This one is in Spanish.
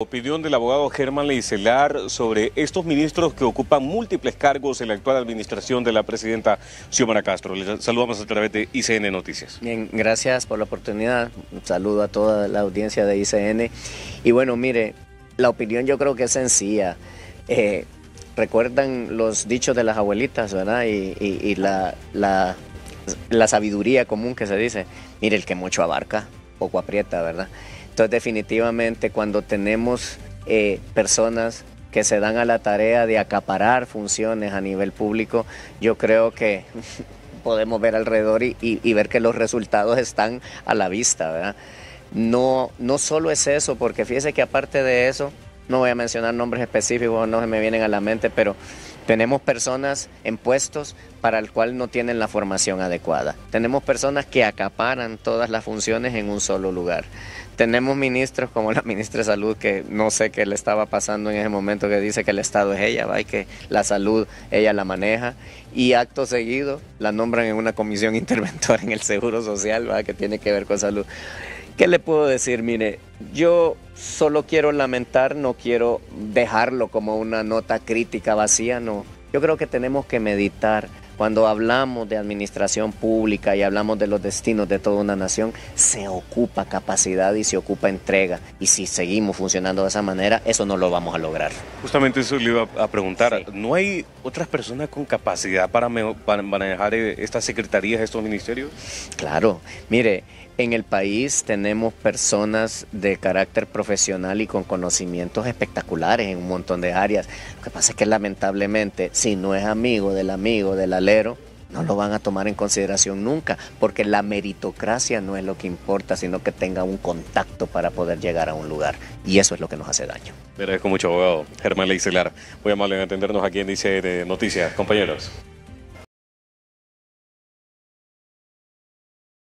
Opinión del abogado Germán Leitzelar sobre estos ministros que ocupan múltiples cargos en la actual administración de la presidenta Xiomara Castro. Les saludamos a través de ICN Noticias. Bien, gracias por la oportunidad. Un saludo a toda la audiencia de ICN. Y bueno, mire, la opinión yo creo que es sencilla. Recuerdan los dichos de las abuelitas, ¿verdad? Y la sabiduría común que se dice. Mire, el que mucho abarca, poco aprieta, ¿verdad? Entonces, definitivamente, cuando tenemos personas que se dan a la tarea de acaparar funciones a nivel público, yo creo que podemos ver alrededor y ver que los resultados están a la vista, ¿verdad? No solo es eso, porque fíjese que aparte de eso, no voy a mencionar nombres específicos, no se me vienen a la mente, pero tenemos personas en puestos para el cual no tienen la formación adecuada. Tenemos personas que acaparan todas las funciones en un solo lugar. Tenemos ministros como la ministra de Salud, que no sé qué le estaba pasando en ese momento, que dice que el Estado es ella, ¿va? Y que la salud ella la maneja. Y acto seguido la nombran en una comisión interventora en el Seguro Social, ¿va? Que tiene que ver con salud. ¿Qué le puedo decir? Mire, yo solo quiero lamentar, no quiero dejarlo como una nota crítica vacía, no. Yo creo que tenemos que meditar. Cuando hablamos de administración pública y hablamos de los destinos de toda una nación, se ocupa capacidad y se ocupa entrega. Y si seguimos funcionando de esa manera, eso no lo vamos a lograr. Justamente eso le iba a preguntar. Sí. ¿No hay otras personas con capacidad para manejar estas secretarías, estos ministerios? Claro. Mire, en el país tenemos personas de carácter profesional y con conocimientos espectaculares en un montón de áreas. Lo que pasa es que lamentablemente, si no es amigo, del alero, no lo van a tomar en consideración nunca, porque la meritocracia no es lo que importa, sino que tenga un contacto para poder llegar a un lugar. Y eso es lo que nos hace daño. Le agradezco mucho, abogado Germán Leitzelar. Muy amable en atendernos aquí en ICN Noticias, compañeros.